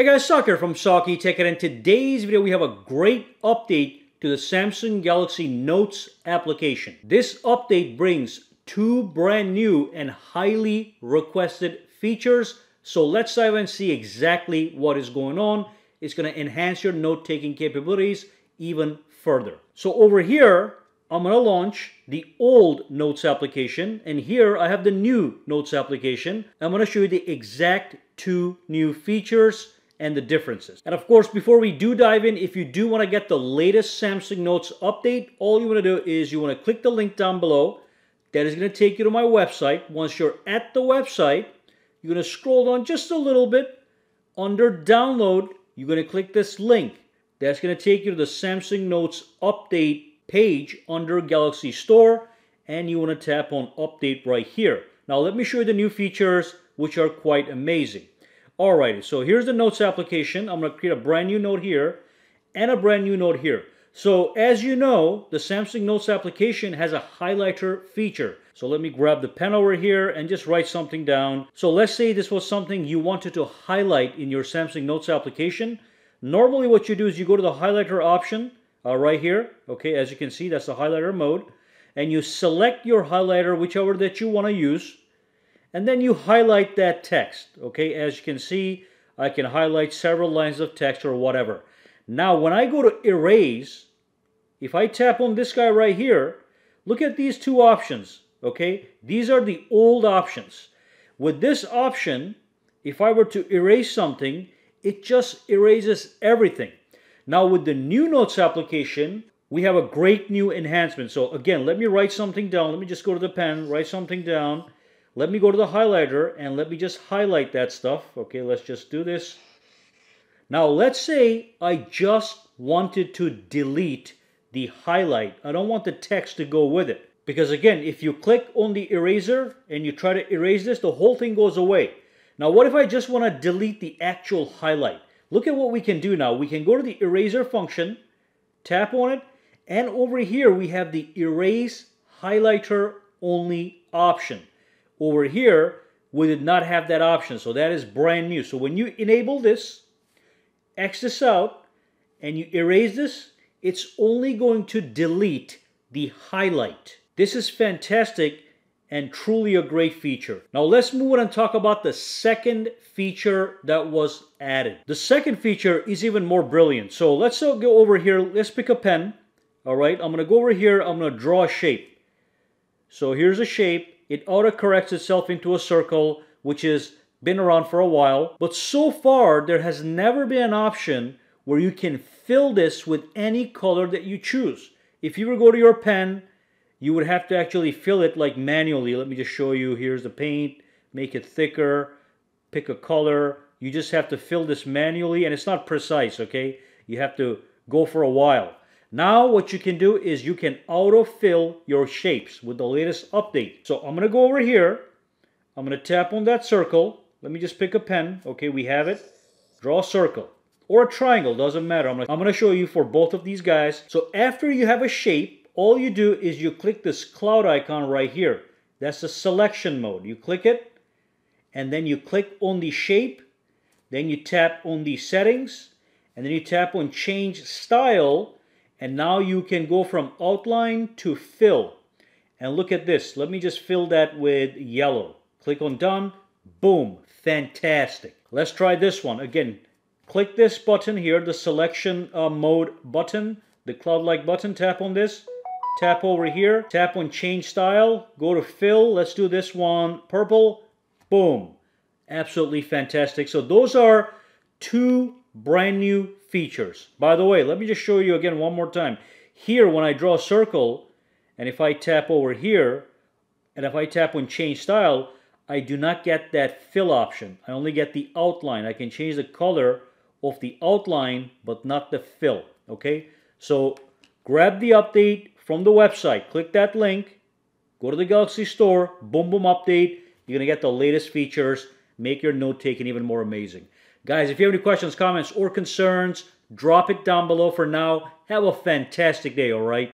Hey guys, Saki here from Saki Tech, and in today's video we have a great update to the Samsung Galaxy Notes application. This update brings two brand new and highly requested features. So let's dive and see exactly what is going on. It's going to enhance your note-taking capabilities even further. So over here, I'm going to launch the old Notes application, and here I have the new Notes application. I'm going to show you the exact two new features and the differences. And of course, before we do dive in, if you do want to get the latest Samsung Notes update, all you want to do is you want to click the link down below. That is going to take you to my website. Once you're at the website, you're going to scroll down just a little bit. Under download, you're going to click this link. That's going to take you to the Samsung Notes update page under Galaxy Store, and you want to tap on update right here. Now let me show you the new features, which are quite amazing. Alrighty, so here's the Notes application. I'm going to create a brand new note here and a brand new note here. So as you know, the Samsung Notes application has a highlighter feature. So let me grab the pen over here and just write something down. So let's say this was something you wanted to highlight in your Samsung Notes application. Normally what you do is you go to the highlighter option right here. Okay, as you can see, that's the highlighter mode. And you select your highlighter, whichever that you want to use. And then you highlight that text. Okay, as you can see, I can highlight several lines of text or whatever. Now, when I go to erase, if I tap on this guy right here, look at these two options, okay? These are the old options. With this option, if I were to erase something, it just erases everything. Now, with the new Notes application, we have a great new enhancement. So again, let me write something down. Let me just go to the pen, write something down. Let me go to the highlighter, and let me just highlight that stuff. Okay, let's just do this. Now, let's say I just wanted to delete the highlight. I don't want the text to go with it. Because again, if you click on the eraser and you try to erase this, the whole thing goes away. Now, what if I just want to delete the actual highlight? Look at what we can do now. We can go to the eraser function, tap on it, and over here we have the erase highlighter only option. Over here, we did not have that option. So that is brand new. So when you enable this, X this out, and you erase this, it's only going to delete the highlight. This is fantastic and truly a great feature. Now let's move on and talk about the second feature that was added. The second feature is even more brilliant. So let's go over here. Let's pick a pen. All right, I'm going to go over here. I'm going to draw a shape. So here's a shape. It auto-corrects itself into a circle, which is been around for a while, but so far there has never been an option where you can fill this with any color that you choose. If you were to go to your pen, you would have to actually fill it like manually. Let me just show you. Here's the paint, make it thicker, pick a color. You just have to fill this manually, and it's not precise, okay? You have to go for a while. Now what you can do is you can autofill your shapes with the latest update. So I'm going to go over here. I'm going to tap on that circle. Let me just pick a pen. Okay, we have it. Draw a circle or a triangle, doesn't matter. I'm going to show you for both of these guys. So after you have a shape, all you do is you click this cloud icon right here. That's the selection mode. You click it, and then you click on the shape. Then you tap on the settings, and then you tap on change style. And now you can go from outline to fill. And look at this. Let me just fill that with yellow. Click on done. Boom, fantastic. Let's try this one again. Click this button here, the selection mode button, the cloud-like button. Tap on this, tap over here, tap on change style, go to fill. Let's do this one, purple. Boom, absolutely fantastic. So those are two brand new features. By the way, let me just show you again one more time. Here, when I draw a circle, and if I tap over here, and if I tap on change style, I do not get that fill option. I only get the outline. I can change the color of the outline, but not the fill. Okay, so grab the update from the website. Click that link. Go to the Galaxy Store. Boom, boom, update. You're going to get the latest features. Make your note-taking even more amazing. Guys, if you have any questions, comments, or concerns, drop it down below for now. Have a fantastic day, all right?